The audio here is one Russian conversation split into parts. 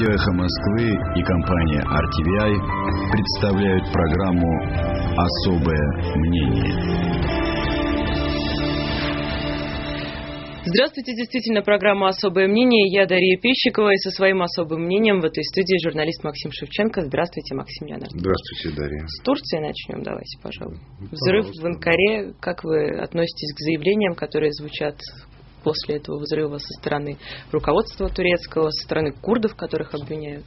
Радио «Эхо Москвы» и компания RTVI представляют программу «Особое мнение». Здравствуйте, действительно, программа «Особое мнение». Я Дарья Пищикова, и со своим особым мнением в этой студии журналист Максим Шевченко. Здравствуйте, Максим Леонардович. Здравствуйте, Дарья. С Турции начнем, давайте, пожалуй. Взрыв в Анкаре. Как вы относитесь к заявлениям, которые звучат после этого взрыва со стороны руководства турецкого, со стороны курдов, которых обвиняют?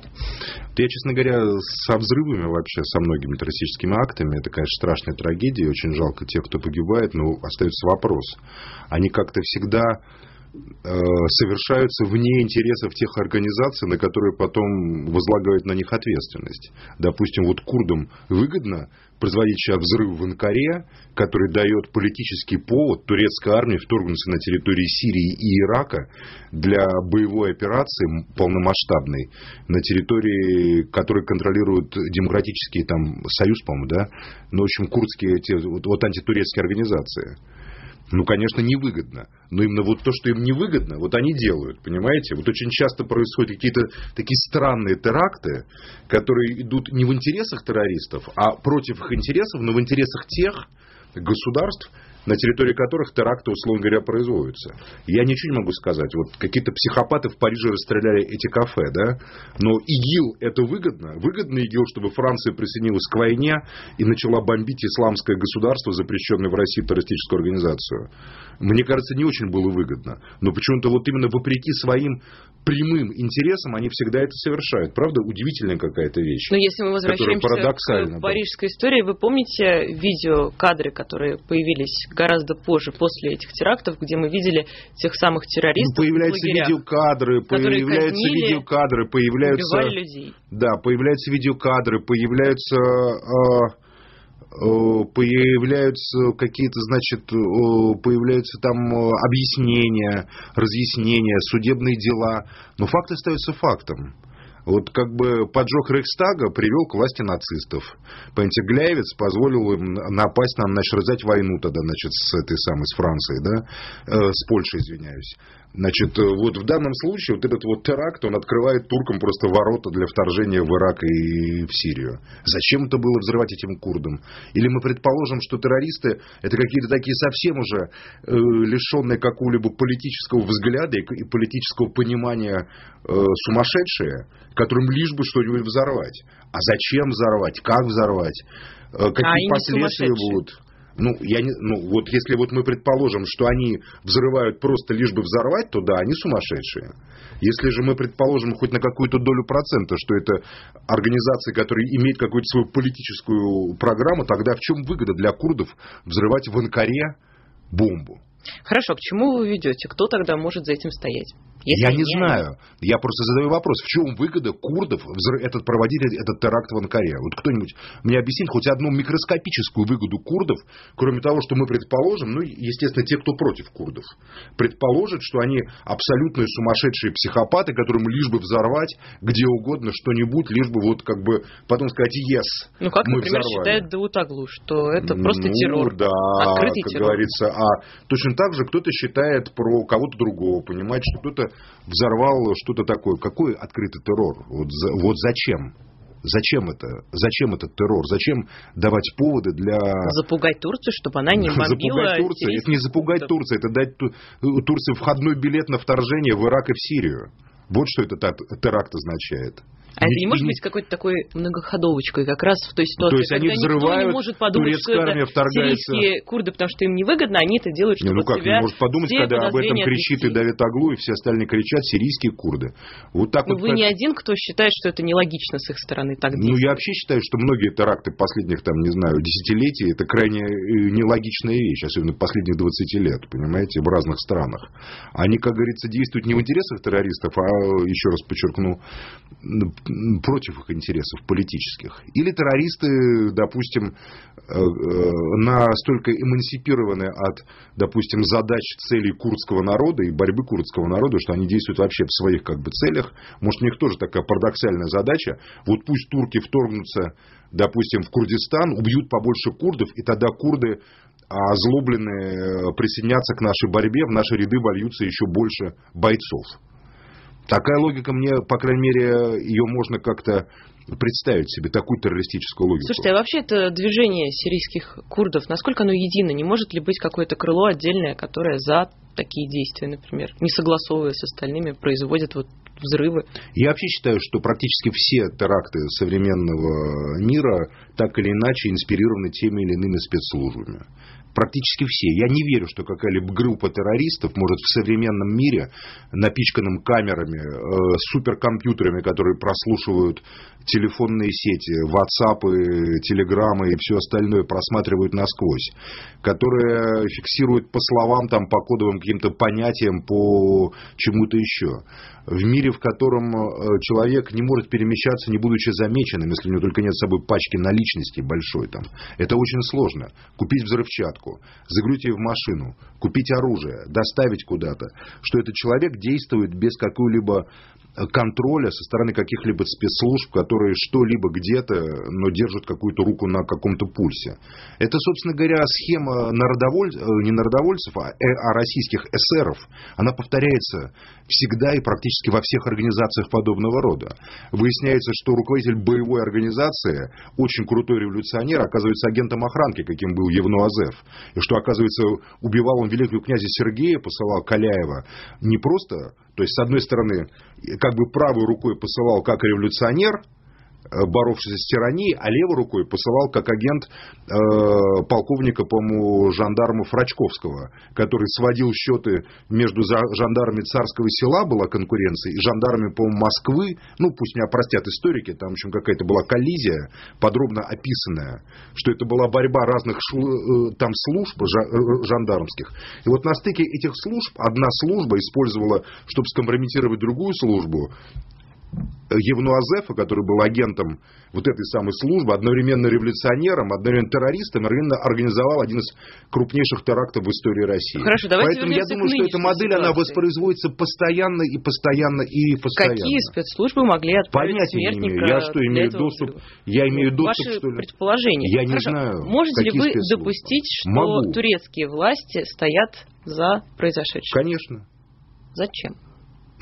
Я, честно говоря, со взрывами вообще, со многими террористическими актами, это, конечно, страшная трагедия, очень жалко тех, кто погибает, но остается вопрос. Они как-то всегда совершаются вне интересов тех организаций, на которые потом возлагают на них ответственность. Допустим, вот курдам выгодно производить сейчас взрыв в Анкаре, который дает политический повод турецкой армии вторгнуться на территории Сирии и Ирака для боевой операции полномасштабной на территории, которую контролируют демократический там союз, по-моему, да? Ну, в общем, курдские эти вот антитурецкие организации. Ну, конечно, невыгодно. Но именно вот то, что им невыгодно, вот они делают, понимаете? Вот очень часто происходят какие-то такие странные теракты, которые идут не в интересах террористов, а против их интересов, но в интересах тех государств, на территории которых теракты, условно говоря, производятся. Я ничего не могу сказать. Вот какие-то психопаты в Париже расстреляли эти кафе, да? Но ИГИЛ это выгодно. Выгодно ИГИЛ, чтобы Франция присоединилась к войне и начала бомбить исламское государство, запрещенную в России террористическую организацию. Мне кажется, не очень было выгодно. Но почему-то вот именно вопреки своим прямым интересам они всегда это совершают. Правда, удивительная какая-то вещь. Но если мы возвращаемся к парижской истории, вы помните видеокадры, которые появились гораздо позже, после этих терактов, где мы видели тех самых террористов. Ну, появляются видеокадры, убивали людей. Да, появляются видеокадры, появляются какие-то, значит, появляются там объяснения, разъяснения, судебные дела. Но факт остается фактом. Вот как бы поджог Рейхстага привел к власти нацистов. Понимаете, Гляевец позволил им напасть, нам развязать войну тогда, значит, с этой самой, с Францией, да, с Польшей, извиняюсь. Значит, вот в данном случае вот этот вот теракт, он открывает туркам просто ворота для вторжения в Ирак и в Сирию. Зачем это было взрывать этим курдам? Или мы предположим, что террористы это какие-то такие совсем уже лишенные какого-либо политического взгляда и политического понимания сумасшедшие, которым лишь бы что-нибудь взорвать. А зачем взорвать? Как взорвать? Какие последствия будут? Вот если вот мы предположим, что они взрывают просто лишь бы взорвать, то да, они сумасшедшие. Если же мы предположим хоть на какую-то долю процента, что это организации, которые имеют какую-то свою политическую программу, тогда в чем выгода для курдов взрывать в Анкаре бомбу? Хорошо, к чему вы ведете? Кто тогда может за этим стоять? Я не знаю. Я просто задаю вопрос. В чем выгода курдов проводить этот теракт в Анкаре? Вот кто-нибудь мне объяснит хоть одну микроскопическую выгоду курдов, кроме того, что мы предположим, естественно, те, кто против курдов, предположат, что они абсолютные сумасшедшие психопаты, которым лишь бы взорвать где угодно что-нибудь, лишь бы вот как бы потом сказать yes, мы взорвали. Ну, как, например, считает Даутаглу, что это просто террор, да, открытый террор. Говорится, точно так же кто-то считает про кого-то другого, понимаете, что кто-то взорвал что-то такое. Какой открытый террор? Вот зачем? Зачем это? Зачем этот террор? Зачем давать поводы для... Запугать Турцию, чтобы она не бомбила... Запугать Турцию? Это не запугать Турцию, это дать Турции входной билет на вторжение в Ирак и в Сирию. Вот что этот теракт означает. А это не может быть какой-то такой многоходовочкой как раз в той ситуации, когда никто не может подумать, что это сирийские курды, потому что им невыгодно, они это делают, чтобы не может подумать, когда об этом кричит и Давутаглу, и все остальные кричат «сирийские курды». Вот так вот, вы не один, кто считает, что это нелогично с их стороны так действовать. Я вообще считаю, что многие теракты последних, десятилетий, это крайне нелогичная вещь, особенно последних 20 лет, понимаете, в разных странах. Они, как говорится, действуют не в интересах террористов, а, еще раз подчеркну, против их интересов политических. Или террористы, допустим, настолько эмансипированы от, допустим, задач, целей курдского народа и борьбы курдского народа, что они действуют вообще в своих целях. Может, у них тоже такая парадоксальная задача. Вот пусть турки вторгнутся, допустим, в Курдистан, убьют побольше курдов, и тогда курды, озлобленные, присоединятся к нашей борьбе, в наши ряды вольются еще больше бойцов. Такая логика мне, по крайней мере, ее можно как-то представить себе, такую террористическую логику. Слушайте, а вообще это движение сирийских курдов, насколько оно едино? Не может ли быть какое-то крыло отдельное, которое за такие действия, например, не согласовываясь с остальными, производит вот взрывы? Я вообще считаю, что практически все теракты современного мира так или иначе инспирированы теми или иными спецслужбами. Практически все. Я не верю, что какая-либо группа террористов может в современном мире, напичканном камерами, суперкомпьютерами, которые прослушивают телефонные сети, WhatsApp, Telegram и все остальное, просматривают насквозь, которые фиксируют по словам, там, по кодовым каким-то понятиям, по чему-то еще. В мире, в котором человек не может перемещаться, не будучи замеченным, если у него только нет с собой пачки наличности большой, там, это очень сложно. Купить взрывчатку, загрузить ее в машину, купить оружие, доставить куда-то, что этот человек действует без какого-либо контроля со стороны каких-либо спецслужб, которые что-либо где-то, но держат какую-то руку на каком-то пульсе. Это, собственно говоря, схема не народовольцев, а российских эсеров. Она повторяется всегда и практически во всех организациях подобного рода. Выясняется, что руководитель боевой организации, очень крутой революционер, оказывается агентом охранки, каким был Евно Азеф. И что, оказывается, убивал он великого князя Сергея, посылал Каляева не просто, то есть, с одной стороны, как бы правой рукой посылал как революционер, боровшийся с тиранией, а левой рукой посылал как агент полковника, по-моему, жандармов Рачковского, который сводил счеты между жандармами Царского Села, была конкуренция, и жандармами, по-моему, Москвы, ну, пусть меня простят историки, там, в общем, какая-то была коллизия, подробно описанная, что это была борьба разных там служб жандармских. И вот на стыке этих служб одна служба использовала, чтобы скомпрометировать другую службу, Евну Азефа, который был агентом вот этой самой службы, одновременно революционером, одновременно террористом, организовал один из крупнейших терактов в истории России. Хорошо, поэтому я думаю, что эта модель, она воспроизводится постоянно и постоянно и постоянно. Какие спецслужбы могли отправить смертника? Я что, имею доступ? Я имею доступ, ваши что ли? Предположения. Я не знаю. Можете ли вы допустить, что турецкие власти стоят за произошедшее? Конечно. Зачем?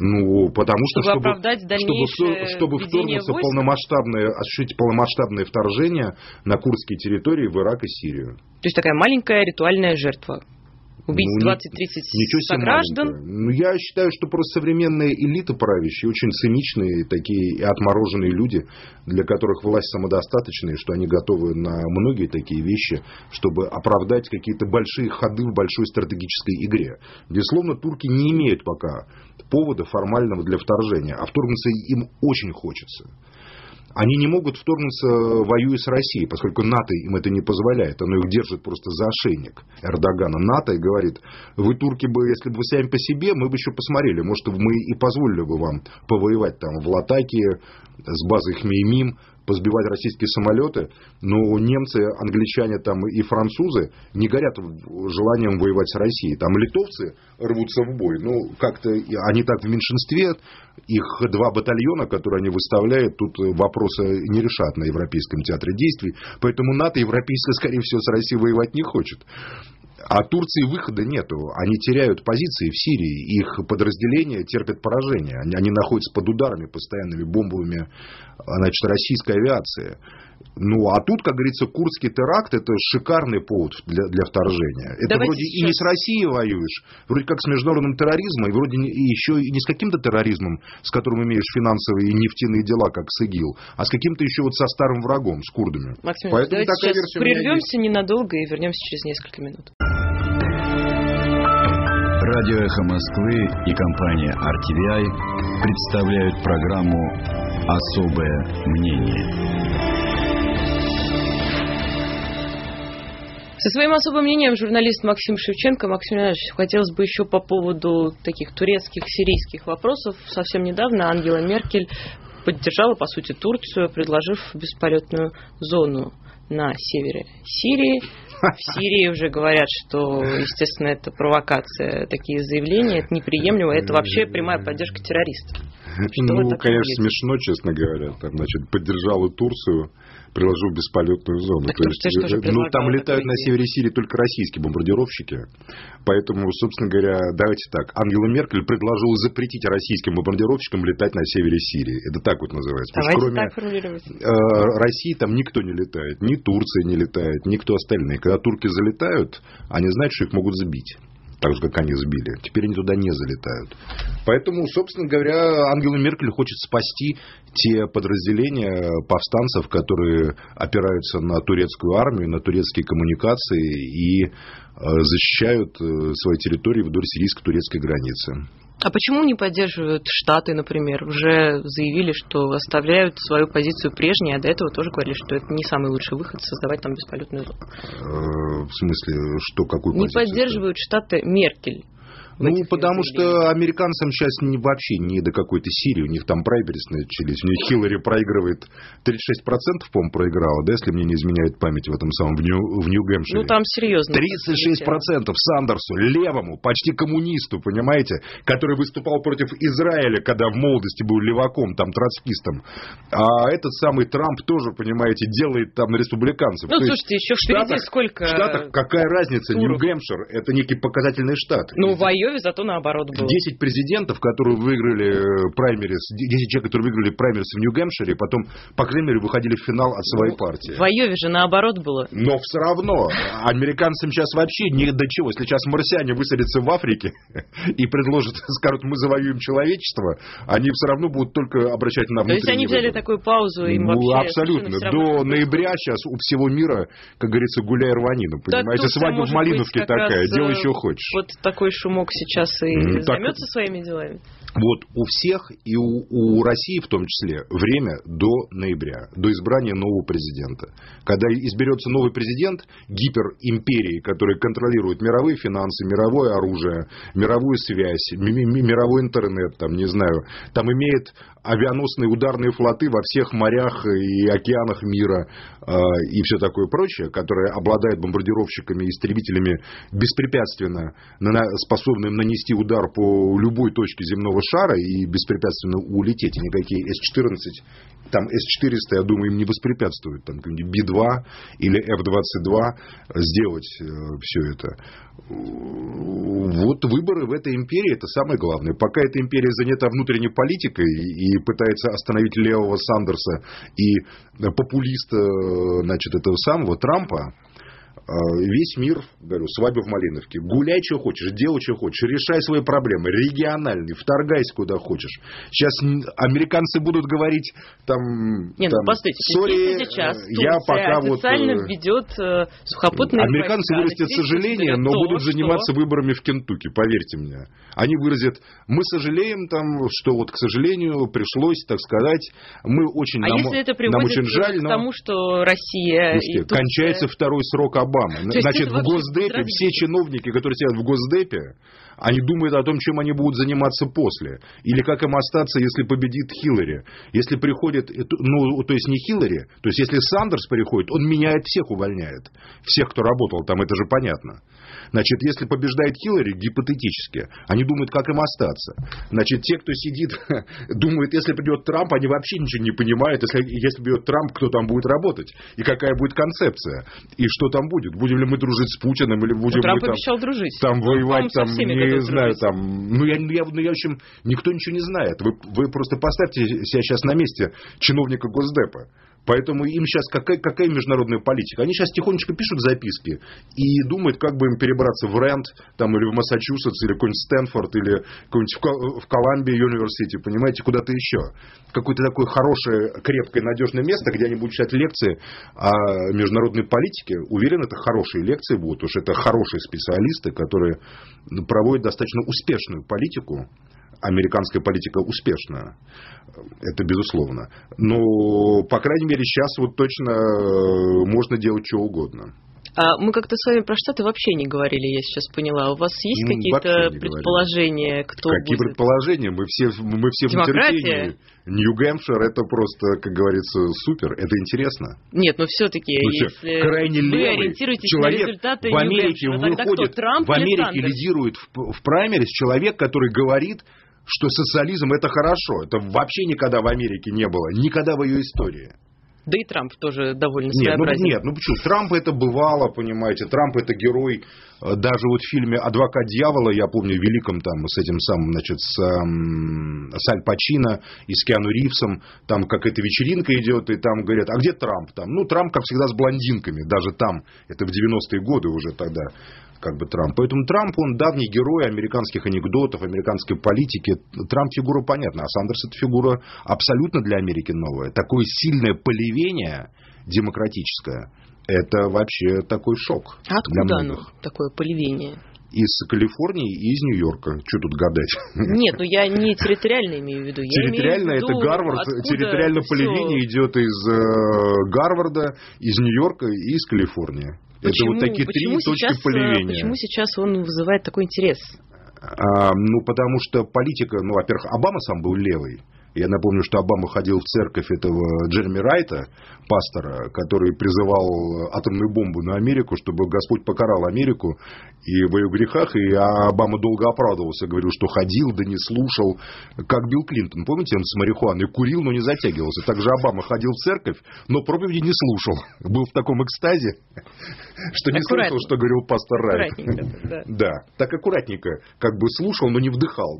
Ну, потому чтобы вторгнуться полномасштабное, осуществить полномасштабное вторжение на курдские территории в Ирак и Сирию. То есть такая маленькая ритуальная жертва. Убить 20-30 сограждан. Ну, я считаю, что просто современная элита правящая, очень циничные такие отмороженные люди, для которых власть самодостаточная, что они готовы на многие такие вещи, чтобы оправдать какие-то большие ходы в большой стратегической игре. Безусловно, турки не имеют пока повода формального для вторжения, а вторгнуться им очень хочется. Они не могут вторгнуться, воюя с Россией, поскольку НАТО им это не позволяет. Оно их держит просто за ошейник Эрдогана. НАТО и говорит, вы, турки, бы, если бы вы сами по себе, мы бы еще посмотрели. Может, мы и позволили бы вам повоевать там в Латакии, с базой Хмеймим, позбивать российские самолеты. Но немцы, англичане там и французы не горят желанием воевать с Россией. Там литовцы рвутся в бой. Ну, как-то они так в меньшинстве. Их 2 батальона, которые они выставляют, тут вопросы не решат на Европейском театре действий. Поэтому НАТО европейское, скорее всего, с Россией воевать не хочет. А Турции выхода нету. Они теряют позиции в Сирии. Их подразделения терпят поражение. Они находятся под ударами постоянными бомбами, значит, российской авиации. Ну, а тут, как говорится, курдский теракт – это шикарный повод для вторжения. Это вроде и не с Россией воюешь, вроде как с международным терроризмом, и вроде еще и не с каким-то терроризмом, с которым имеешь финансовые и нефтяные дела, как с ИГИЛ, а с каким-то еще вот со старым врагом, с курдами. Максим, поэтому давайте такая сейчас прервемся ненадолго и вернемся через несколько минут. Радио «Эхо Москвы» и компания RTVI представляют программу «Особое мнение». Со своим особым мнением журналист Максим Шевченко. Максим Леонардович, хотелось бы еще по поводу таких турецких, сирийских вопросов. Совсем недавно Ангела Меркель поддержала, по сути, Турцию, предложив бесполетную зону на севере Сирии. В Сирии уже говорят, что, естественно, это провокация, такие заявления, это неприемлемо, это вообще прямая поддержка террористов. Ну, конечно, смешно, честно говоря. Там, значит, поддержал и Турцию, приложил бесполетную зону. То есть, ну, там летают на севере Сирии только российские бомбардировщики. Поэтому, собственно говоря, давайте так. Ангела Меркель предложила запретить российским бомбардировщикам летать на севере Сирии. Это так вот называется. Давайте кроме России там никто не летает. Ни Турция не летает, никто остальные. Когда турки залетают, они знают, что их могут сбить. Так же, как они сбили. Теперь они туда не залетают. Поэтому, собственно говоря, Ангела Меркель хочет спасти те подразделения повстанцев, которые опираются на турецкую армию, на турецкие коммуникации и защищают свои территории вдоль сирийско-турецкой границы. А почему не поддерживают Штаты, например? Уже заявили, что оставляют свою позицию прежней, а до этого тоже говорили, что это не самый лучший выход, создавать там бесполетную зону. В смысле, что, какую не позицию? Не поддерживают Штаты Меркель. Ну, потому что американцам сейчас вообще не до какой-то Сирии. У них там праймерис начались. У них Хиллари проигрывает 36%, по-моему, проиграла, да, если мне не изменяет память в этом самом, в Нью-Гэмпшире. Ну, там серьезно. 36% Сандерсу, левому, почти коммунисту, понимаете, который выступал против Израиля, когда в молодости был леваком, там, троцкистом. А этот самый Трамп тоже, понимаете, делает там республиканцев. Ну, то слушайте, еще в Штатах сколько... В Штатах какая разница? Нью-Гэмпшир – это некий показательный штат. Ну, зато наоборот было. 10 президентов, которые выиграли праймерис, 10 человек, которые выиграли праймерис в Нью-Гэмпшире, потом, по крайней мере, выходили в финал от своей партии. В Айове же наоборот было. Но все равно. Американцам сейчас вообще не до чего. Если сейчас марсиане высадятся в Африке и предложат, скажут, мы завоюем человечество, они все равно будут только обращать на внутренние. То есть они взяли такую паузу, им вообще... Абсолютно. До ноября сейчас у всего мира, как говорится, гуляй рванина. Понимаете, свадьба в Малиновке такая. Делай, что хочешь. Вот такой шумок сейчас и займется своими делами. Вот у всех, и у России в том числе, время до ноября, до избрания нового президента. Когда изберется новый президент, гиперимперии, которые контролируют мировые финансы, мировое оружие, мировую связь, мировой интернет, там, не знаю, там имеет авианосные ударные флоты во всех морях и океанах мира и все такое прочее, которые обладают бомбардировщиками и истребителями беспрепятственно, способны им нанести удар по любой точке земного шара и беспрепятственно улететь. Никакие С-14, там С-400, я думаю, им не воспрепятствуют. Там B-2 или F-22 сделать все это. Вот выборы в этой империи, это самое главное. Пока эта империя занята внутренней политикой и пытается остановить левого Сандерса и популиста, значит, этого самого Трампа, весь мир, говорю, свадьба в Малиновке. Гуляй, что хочешь, делай, что хочешь, решай свои проблемы, региональные, вторгайся, куда хочешь. Сейчас американцы будут говорить, там... Нет, там, ну, постойте, сейчас Турция официально ведет сухопутные... Американцы вырастят сожаление, но будут заниматься выборами в Кентукки, поверьте мне. Они выразят, мы сожалеем, там, что вот, к сожалению, пришлось, так сказать, мы очень... А нам, если это приводит жаль, к тому, что Россия и Турция... Кончается второй срок Обамы. Значит, в Госдепе все чиновники, которые сидят в Госдепе, они думают о том, чем они будут заниматься после. Или как им остаться, если победит Хиллари. Если приходит, ну, то есть не Хиллари, то есть если Сандерс приходит, он меняет всех, увольняет. Всех, кто работал там, это же понятно. Значит, если побеждает Хиллари, гипотетически, они думают, как им остаться. Значит, те, кто сидит, думают, если придет Трамп, они вообще ничего не понимают. Если придет Трамп, кто там будет работать? И какая будет концепция? И что там будет? Будем ли мы дружить с Путиным? Или будем Трамп мы обещал дружить. Там воевать, там, не знаю, дружить. Там... в общем, никто ничего не знает. Вы просто поставьте себя сейчас на месте чиновника Госдепа. Поэтому им сейчас какая международная политика? Они сейчас тихонечко пишут записки и думают, как бы им перебраться в Рэнд, там, или в Массачусетс, или какой-нибудь Стэнфорд, или какой-нибудь в Колумбия Юниверсити, понимаете, куда-то еще. Какое-то такое хорошее, крепкое, надежное место, где они будут читать лекции о международной политике. Уверен, это хорошие лекции будут, потому что это хорошие специалисты, которые проводят достаточно успешную политику. Американская политика успешна, это безусловно. Но, по крайней мере, сейчас вот точно можно делать что угодно. Мы как-то с вами про Штаты вообще не говорили, я сейчас поняла. У вас есть какие-то предположения, кто будет? Какие предположения? Мы все в нетерпении. Нью-Гэмпшир это просто, как говорится, супер. Это интересно. Нет, но все-таки, если крайне левый человек в Америке выходит, в Америке лидирует в праймерис человек, который говорит, что социализм – это хорошо. Это вообще никогда в Америке не было, никогда в ее истории. Да и Трамп тоже довольно своеобразен. Нет, почему? Трамп это бывало, понимаете. Трамп это герой. Даже вот в фильме «Адвокат дьявола», я помню, великом там с этим самым, значит, с Аль Пачино и с Киану Ривсом, там какая-то вечеринка идет, и там говорят, а где Трамп там? Ну, Трамп, как всегда, с блондинками, даже там. Это в 90-е годы уже тогда, как бы, Трамп. Поэтому Трамп, он давний герой американских анекдотов, американской политики. Трамп фигура понятна, а Сандерс это фигура абсолютно для Америки новая. Такое сильное поливение демократическое. Это вообще такой шок. А откуда оно, такое поливение? Из Калифорнии и из Нью-Йорка. Что тут гадать? Нет, ну я не территориально имею в виду. Территориально это Гарвард. Территориально поливение идет из Гарварда, из Нью-Йорка и из Калифорнии. Почему, это вот такие три точки поливения. Почему сейчас он вызывает такой интерес? Потому что политика... во-первых, Обама сам был левый. Я напомню, что Обама ходил в церковь этого Джереми Райта, пастора, который призывал атомную бомбу на Америку, чтобы Господь покарал Америку и в ее грехах. И Обама долго оправдывался, говорил, что ходил, да не слушал, как Билл Клинтон. Помните, он с марихуаной курил, но не затягивался. Также Обама ходил в церковь, но проповеди не слушал. Был в таком экстазе, что не слышал, что говорил пастор Райт. Да, так аккуратненько, как бы слушал, но не вдыхал.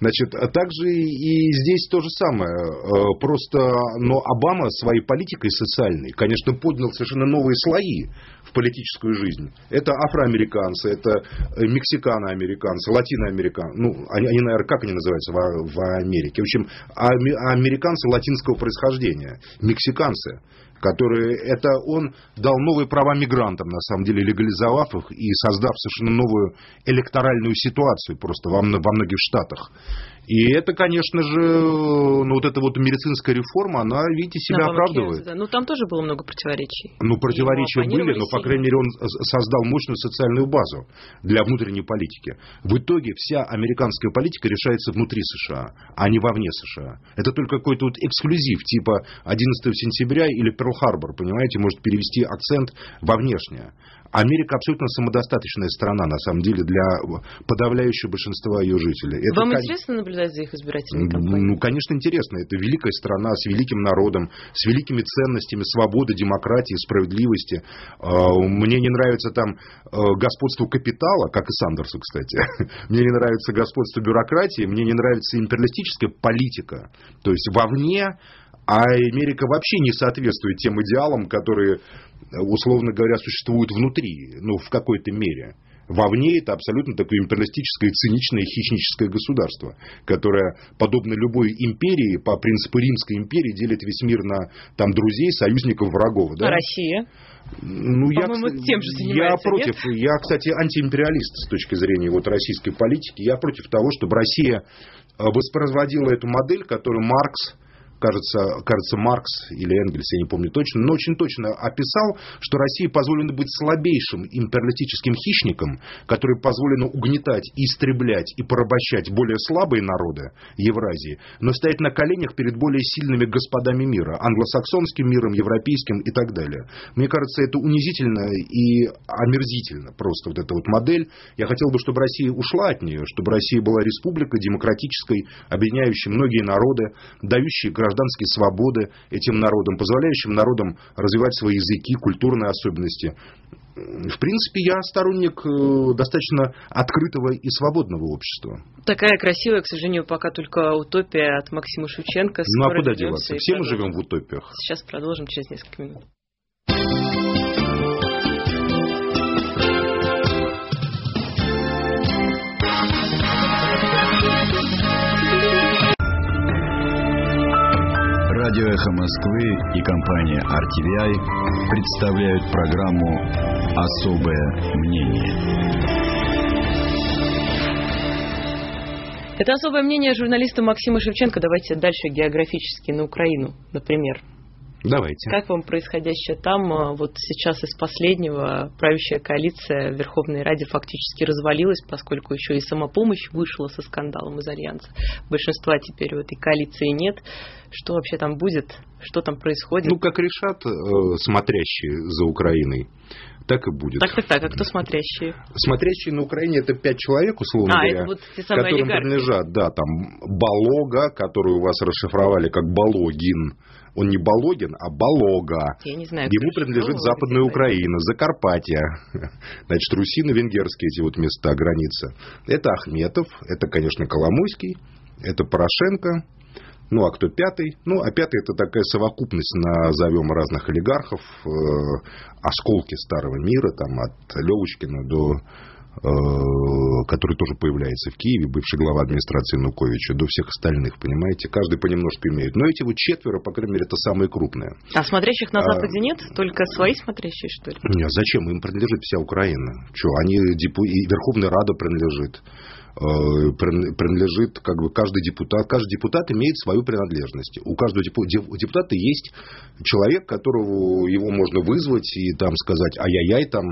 Значит, а также и здесь то же самое, просто, но Обама своей политикой социальной, конечно, поднял совершенно новые слои в политическую жизнь. Это афроамериканцы, это мексикано-американцы, латиноамериканцы, они, наверное, как они называются в Америке? В общем, американцы латинского происхождения, мексиканцы. Которые это он дал новые права мигрантам, на самом деле, легализовав их и создав совершенно новую электоральную ситуацию просто во многих штатах. И это, конечно же, вот эта медицинская реформа, она, видите, себя оправдывает. Да. Там тоже было много противоречий. Противоречия были, но, по крайней мере, он создал мощную социальную базу для внутренней политики. В итоге вся американская политика решается внутри США, а не вовне США. Это только какой-то эксклюзив, типа 11 сентября или Перл-Харбор, понимаете, может перевести акцент во внешнее. Америка абсолютно самодостаточная страна, на самом деле, для подавляющего большинства ее жителей. Вам интересно наблюдать за их избирательной кампанией? Конечно, интересно. Это великая страна с великим народом, с великими ценностями свободы, демократии, справедливости. Мне не нравится там господство капитала, как и Сандерсу, кстати. Мне не нравится господство бюрократии, мне не нравится империалистическая политика. То есть вовне... А Америка вообще не соответствует тем идеалам, которые, условно говоря, существуют внутри, в какой-то мере. Вовне это абсолютно такое империалистическое, циничное, хищническое государство, которое, подобно любой империи, по принципу Римской империи, делит весь мир на друзей, союзников, врагов. Да? А Россия? Тем же занимается, против. Нет? Я, кстати, антиимпериалист с точки зрения российской политики. Я против того, чтобы Россия воспроизводила эту модель, которую Маркс... Кажется, Маркс или Энгельс, я не помню точно, но очень точно описал, что России позволено быть слабейшим империалистическим хищником, который позволено угнетать, истреблять и порабощать более слабые народы Евразии, но стоять на коленях перед более сильными господами мира, англосаксонским миром, европейским и так далее. Мне кажется, это унизительно и омерзительно просто эта модель. Я хотел бы, чтобы Россия ушла от нее, чтобы Россия была республикой демократической, объединяющей многие народы, дающей гражданские свободы этим народам, позволяющим народам развивать свои языки, культурные особенности. В принципе, я сторонник достаточно открытого и свободного общества. Такая красивая, к сожалению, пока только утопия от Максима Шевченко. Скоро куда деваться? Все мы живем в утопиях. Сейчас продолжим через несколько минут. Радио «Эхо Москвы» и компания RTVI представляют программу «Особое мнение». Это «Особое мнение» журналиста Максима Шевченко. Давайте дальше географически на Украину, например. Давайте. Как вам происходящее там? Сейчас из последнего правящая коалиция в Верховной Раде фактически развалилась, поскольку еще и самопомощь вышла со скандалом из Альянса. Большинства теперь в этой коалиции нет. Что вообще там будет? Что там происходит? Как решат смотрящие за Украиной, так и будет. Так, а кто смотрящие? Смотрящие на Украине — это 5 человек, условно говоря, вот которым принадлежат, да, там, Болога, который у вас расшифровали как Балогин. Он не Балогин, а Болога. Я не знаю, ему принадлежит Западная Украина, Закарпатье. Значит, русино-венгерские эти вот места, границы. Это Ахметов, это, конечно, Коломойский, это Порошенко. Ну, а кто пятый? Ну, а пятый — это такая совокупность, назовем, разных олигархов, осколки старого мира, там, от Левочкина до... который тоже появляется в Киеве, бывший глава администрации Януковича, до всех остальных, понимаете? Каждый понемножку имеет. Но эти вот четверо, по крайней мере, это самые крупные. А смотрящих на Западе нет? Только свои смотрящие, что ли? Нет, зачем? Им принадлежит вся Украина. Что, они, и Верховная Рада принадлежит. Принадлежит как бы каждый депутат. Каждый депутат имеет свою принадлежность. У каждого депутата есть человек, которого его можно вызвать и там сказать: ай-яй-яй, там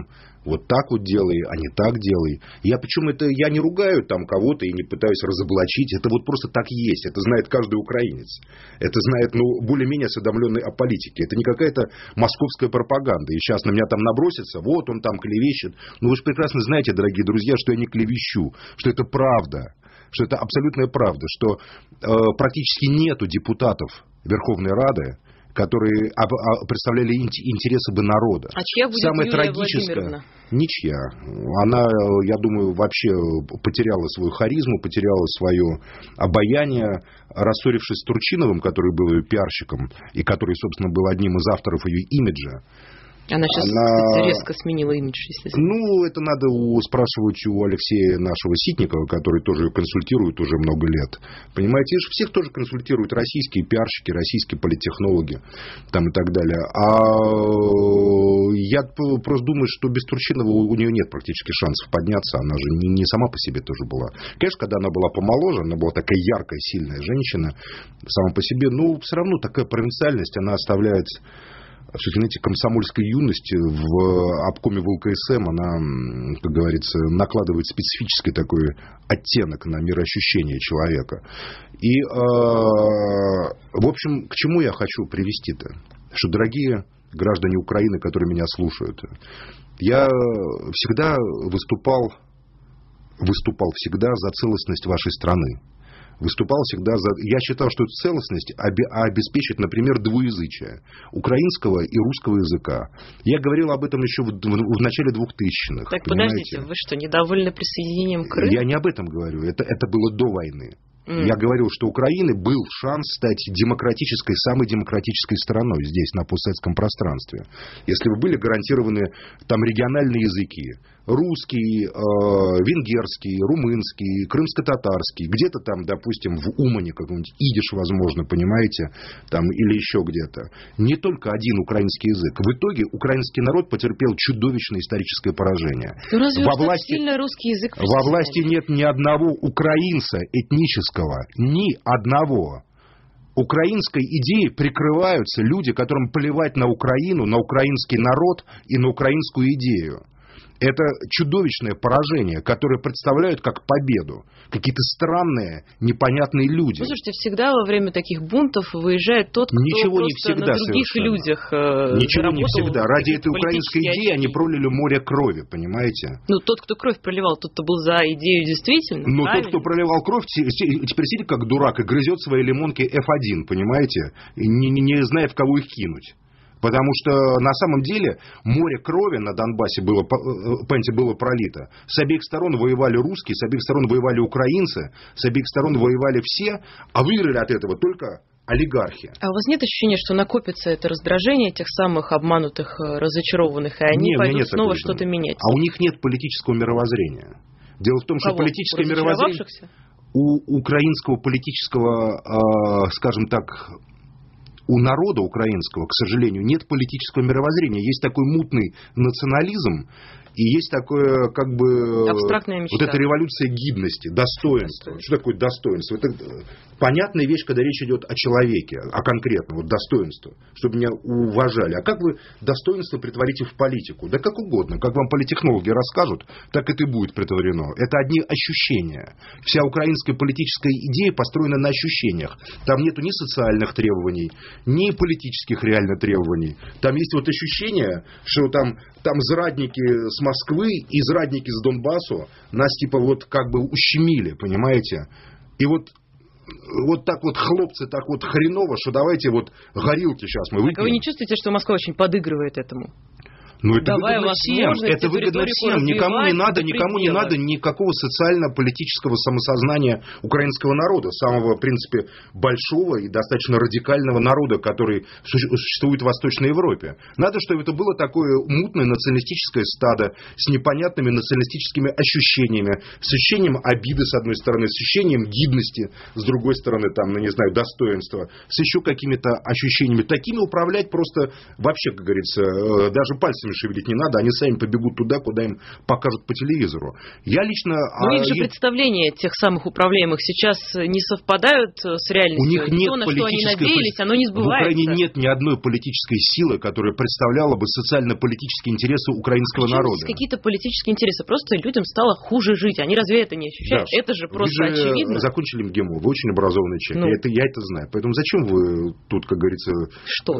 вот так вот делай, а не так делай. Я почему это я не ругаю там кого-то и не пытаюсь разоблачить. Это вот просто так есть. Это знает каждый украинец. Это знает, ну, более-менее осведомленный о политике. Это не какая-то московская пропаганда. И сейчас на меня там набросится, вот он там клевещет. Ну, вы же прекрасно знаете, дорогие друзья, что я не клевещу, что это правда, что это абсолютная правда, что практически нету депутатов Верховной Рады, которые представляли интересы бы народа. А чья будет Юлия Владимировна? Ничья. Она, я думаю, вообще потеряла свою харизму, потеряла свое обаяние, рассорившись с Турчиновым, который был ее пиарщиком и который, собственно, был одним из авторов ее имиджа. Она сейчас резко сменила имидж, естественно. Ну, это надо спрашивать у Алексея нашего Ситникова, который тоже ее консультирует уже много лет. Понимаете, всех тоже консультируют российские пиарщики, российские политтехнологи там, и так далее. А я просто думаю, что без Турчинова у нее нет практически шансов подняться. Она же не сама по себе тоже была. Конечно, когда она была помоложе, она была такая яркая, сильная женщина сама по себе. Но все равно такая провинциальность, она оставляет... Все-таки, знаете, комсомольской юности в обкоме ВЛКСМ, она, как говорится, накладывает специфический такой оттенок на мироощущение человека. И, в общем, к чему я хочу привести-то? Что, дорогие граждане Украины, которые меня слушают, я всегда выступал всегда за целостность вашей страны. Выступал всегда за... Я считал, что целостность обеспечит, например, двуязычие украинского и русского языка. Я говорил об этом еще в начале 2000-х. Так, понимаете? Подождите, вы что, недовольны присоединением Крыма? Я не об этом говорю. Это было до войны. Я говорил, что у Украины был шанс стать демократической, самой демократической страной здесь, на постсоветском пространстве. Если бы были гарантированы там региональные языки. Русский, венгерский, румынский, крымско-татарский. Где-то там, допустим, в Умане какой-нибудь идиш, возможно, понимаете, там, или еще где-то. Не только один украинский язык. В итоге украинский народ потерпел чудовищное историческое поражение. Во власти нет ни одного украинца этнического, ни одного. Украинской идеей прикрываются люди, которым плевать на Украину, на украинский народ и на украинскую идею. Это чудовищное поражение, которое представляют как победу. Какие-то странные, непонятные люди. Слушайте, всегда во время таких бунтов выезжает тот, кто на других людях работал. Ничего не всегда. Ради этой украинской идеи они пролили море крови, понимаете? Ну, тот, кто кровь проливал, тот-то был за идею действительно. Но правильно? Тот, кто проливал кровь, теперь сидит как дурак и грызет свои лимонки F1, понимаете? Не зная, в кого их кинуть. Потому что на самом деле море крови на Донбассе было пролито. С обеих сторон воевали русские, с обеих сторон воевали украинцы, с обеих сторон воевали все, а выиграли от этого только олигархи. А у вас нет ощущения, что накопится это раздражение тех самых обманутых, разочарованных, и они пойдут снова что-то менять? А у них нет политического мировоззрения. Дело в том, что политическое мировоззрение... У украинского политического, скажем так... У народа украинского, к сожалению, нет политического мировоззрения. Есть такой мутный национализм и есть такое, как бы... Абстрактная мечта. Вот эта революция гидности, достоинства. Что такое достоинство? Это понятная вещь, когда речь идет о человеке, о конкретном, вот достоинство, чтобы меня уважали. А как вы достоинство притворите в политику? Да как угодно. Как вам политтехнологи расскажут, так это и будет притворено. Это одни ощущения. Вся украинская политическая идея построена на ощущениях. Там нету ни социальных требований, ни политических реально требований. Там есть вот ощущение, что там зрадники с Москвы и зрадники с Донбассу нас типа вот как бы ущемили, понимаете? И вот так вот, хлопцы, так вот хреново, что давайте вот горилки сейчас мы выпьем. А вы не чувствуете, что Москва очень подыгрывает этому? Ну, это выгодно всем. Это выгодно всем. Никому не надо никакого социально-политического самосознания украинского народа, самого, в принципе, большого и достаточно радикального народа, который существует в Восточной Европе. Надо, чтобы это было такое мутное националистическое стадо с непонятными националистическими ощущениями, с ощущением обиды, с одной стороны, с ощущением гидности, с другой стороны, там, ну, не знаю, достоинства, с еще какими-то ощущениями. Такими управлять просто вообще, как говорится, даже пальцем шевелить не надо, они сами побегут туда, куда им покажут по телевизору. Я лично... Но у них же представления тех самых управляемых сейчас не совпадают с реальностью. У них нет политической... То, на что они надеялись, оно не сбывается. В Украине нет ни одной политической силы, которая представляла бы социально-политические интересы украинского народа. Какие-то политические интересы. Просто людям стало хуже жить. Они разве это не ощущают? Да. Это же просто очевидно. Вы закончили МГИМО. Вы очень образованный человек. Ну. Я это знаю. Поэтому зачем вы тут, как говорится... Что?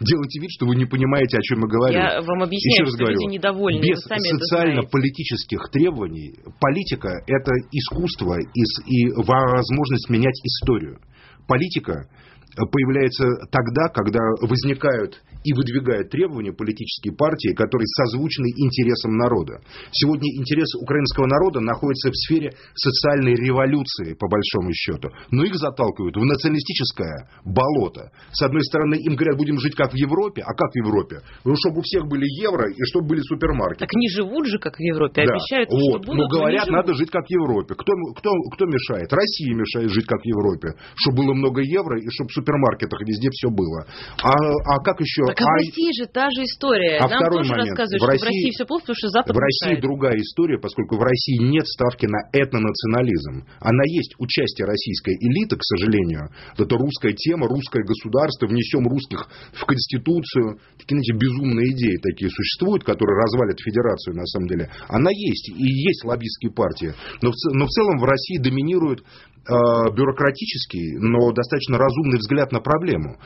Делаете вид, что вы не понимаете, о чем мы говорим. Я вам объясняю, что люди недовольны. Без социально-политических требований политика – это искусство и возможность менять историю. Политика появляется тогда, когда возникают и выдвигают требования политические партии, которые созвучны интересам народа. Сегодня интерес украинского народа находится в сфере социальной революции, по большому счету. Но их заталкивают в националистическое болото. С одной стороны, им говорят, будем жить как в Европе. А как в Европе? Ну, чтобы у всех были евро и чтобы были супермаркеты. Так не живут же, как в Европе. Да. Обещают, вот. Что будут, но говорят, надо жить как в Европе. Кто мешает? Россия мешает жить как в Европе. Чтобы было много евро и чтобы в супермаркетах везде все было. А как еще? Так а в России же та же история. А нам тоже рассказывают, что в России все плохо, потому что Запад мешает. В России другая история, поскольку в России нет ставки на этнонационализм. Она есть участие российской элиты, к сожалению. Это русская тема, русское государство, внесем русских в Конституцию. Такие, знаете, безумные идеи такие существуют, которые развалят федерацию, на самом деле. Она есть, и есть лоббистские партии. Но в целом в России доминирует бюрократический, но достаточно разумный взгляд на проблему,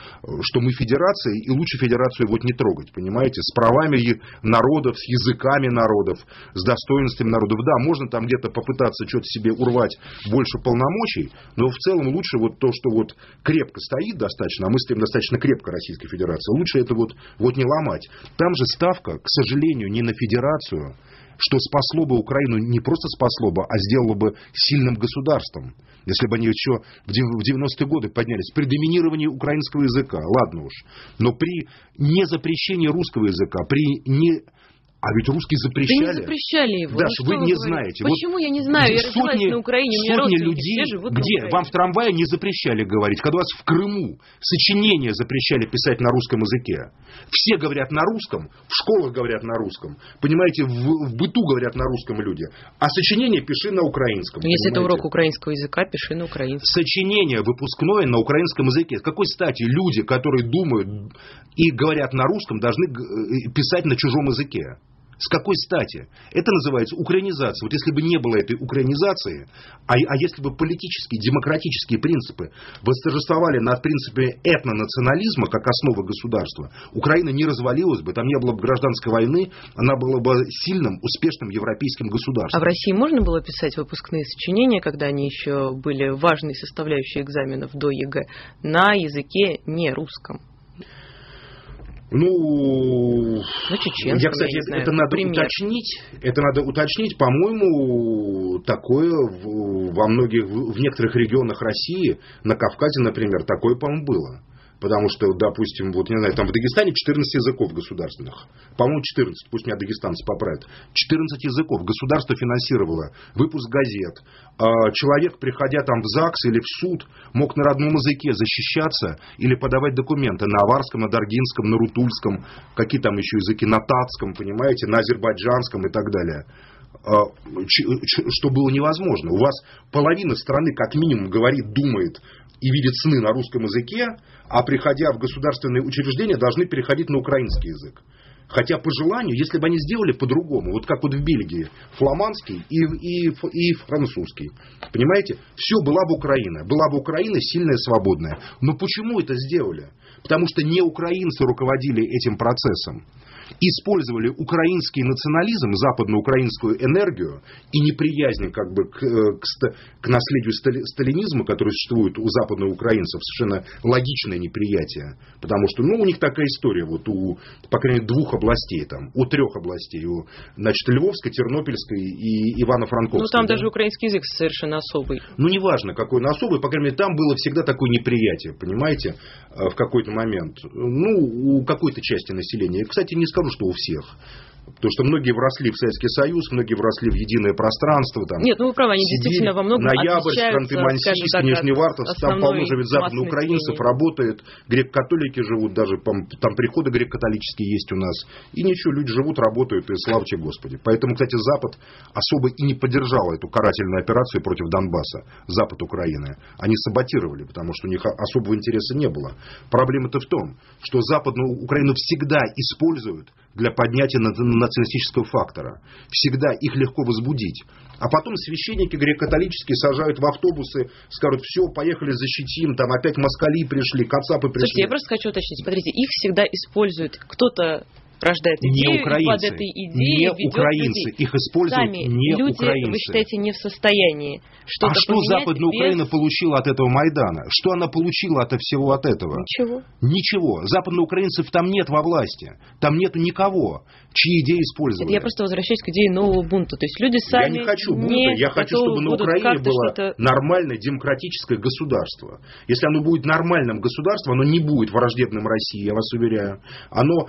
что мы федерация, и лучше федерацию вот не трогать, понимаете, с правами народов, с языками народов, с достоинством народов. Да, можно там где-то попытаться что-то себе урвать больше полномочий, но в целом лучше вот то, что вот крепко стоит достаточно, а мы стоим достаточно крепко, Российская Федерация, лучше это вот не ломать. Там же ставка, к сожалению, не на федерацию, что спасло бы Украину, не просто спасло бы, а сделало бы сильным государством. Если бы они еще в 90-е годы поднялись. При доминировании украинского языка, ладно уж. Но при незапрещении русского языка, А ведь русские запрещали. Да не запрещали его. Даш, ну, вы не знаете. Почему я не знаю? Я родилась на Украине, у меня родственники живут на Украине. Где вам в трамвае не запрещали говорить? Когда вас в Крыму сочинения запрещали писать на русском языке. Все говорят на русском, в школах говорят на русском. Понимаете, в быту говорят на русском люди. А сочинение пиши на украинском. Если это урок украинского языка, пиши на украинском. Сочинение выпускное на украинском языке. С какой стати люди, которые думают и говорят на русском, должны писать на чужом языке? С какой стати? Это называется украинизация. Вот если бы не было этой украинизации, а если бы политические, демократические принципы восторжествовали над принципами этнонационализма как основы государства, Украина не развалилась бы, там не было бы гражданской войны, она была бы сильным, успешным европейским государством. А в России можно было писать выпускные сочинения, когда они еще были важной составляющей экзаменов до ЕГЭ, на языке не русском? Я, кстати, это надо уточнить. По-моему, такое в некоторых регионах России, на Кавказе, например, такое, по-моему, было. Потому что, допустим, вот не знаю, там в Дагестане 14 языков государственных. По-моему, 14, пусть меня дагестанцы поправят. 14 языков государство финансировало. Выпуск газет. Человек, приходя там в ЗАГС или в суд, мог на родном языке защищаться или подавать документы на аварском, на даргинском, на рутульском, какие там еще языки, на татском, понимаете, на азербайджанском и так далее. Что было невозможно. У вас половина страны, как минимум, говорит, думает и видит сны на русском языке, а приходя в государственные учреждения, должны переходить на украинский язык. Хотя по желанию, если бы они сделали по-другому, вот как вот в Бельгии, фламандский и французский, понимаете, все была бы Украина. Была бы Украина сильная, свободная. Но почему это сделали? Потому что не украинцы руководили этим процессом. Использовали украинский национализм, западноукраинскую энергию и неприязнь как бы к наследию сталинизма, который существует у западноукраинцев, совершенно логичное неприятие. Потому что у них такая история, вот у, по крайней мере, двух областей, там, у трех областей, у, значит, Львовской, Тернопольской и Ивано-Франковской. Ну, там даже украинский язык совершенно особый. Ну, неважно, какой он особый, по крайней мере, там было всегда такое неприятие, понимаете, в какой-то момент. Ну, у какой-то части населения. Кстати, не скажу, что у всех. Потому что многие вросли в Советский Союз, многие вросли в единое пространство. Там, нет, ну вы правы, они Сибирь, действительно во многом Ноябрь, Ханты-Мансийск, Нижневартовск, там полно живет западноукраинцев, работает, грек-католики живут, даже там приходы грек-католические есть у нас. И ничего, люди живут, работают, и славьте Господи. Поэтому, кстати, Запад особо и не поддержал эту карательную операцию против Донбасса, Запад Украины. Они саботировали, потому что у них особого интереса не было. Проблема-то в том, что Западную Украину всегда используют для поднятия националистического фактора. Всегда их легко возбудить. А потом священники греко-католические сажают в автобусы, скажут, все, поехали, защитим, там опять москали пришли, кацапы пришли. Слушайте, я просто хочу уточнить. Смотрите, их всегда используют. Кто-то рождает идею, не украинцы, и под этой идеей ведет людей. Не украинцы, их используют не люди, украинцы. Вы считаете, не в состоянии что-то поменять? Что Западная Украина получила от этого Майдана? Что она получила от всего от этого? Ничего. Ничего. Западноукраинцев там нет во власти. Там нету никого, чьи идеи использовали. Нет, я просто возвращаюсь к идее нового бунта. То есть люди сами... Я не хочу бунта. Я хочу, чтобы на Украине было нормальное демократическое государство. Если оно будет нормальным государством, оно не будет враждебным России, я вас уверяю. Оно...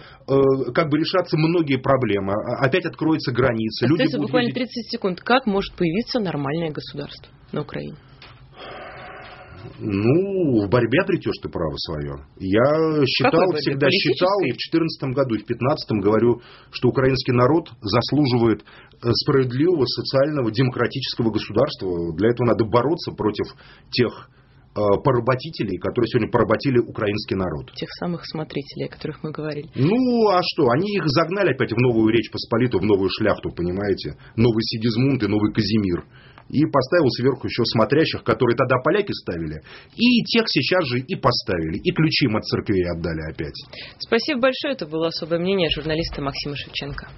как бы решатся многие проблемы. Опять откроются границы. Остается буквально 30 секунд. Как может появиться нормальное государство на Украине? Ну, в борьбе придешь ты право свое. Я считал, всегда считал, и в 2014 году, и в 2015 говорю, что украинский народ заслуживает справедливого, социального, демократического государства. Для этого надо бороться против тех поработителей, которые сегодня поработили украинский народ. Тех самых смотрителей, о которых мы говорили. Ну, а что? Они их загнали опять в новую Речь Посполитую, в новую шляхту, понимаете? Новый Сигизмунд и новый Казимир. И поставил сверху еще смотрящих, которые тогда поляки ставили. И тех сейчас же и поставили. И ключи им от церквей отдали опять. Спасибо большое. Это было «Особое мнение» журналиста Максима Шевченко.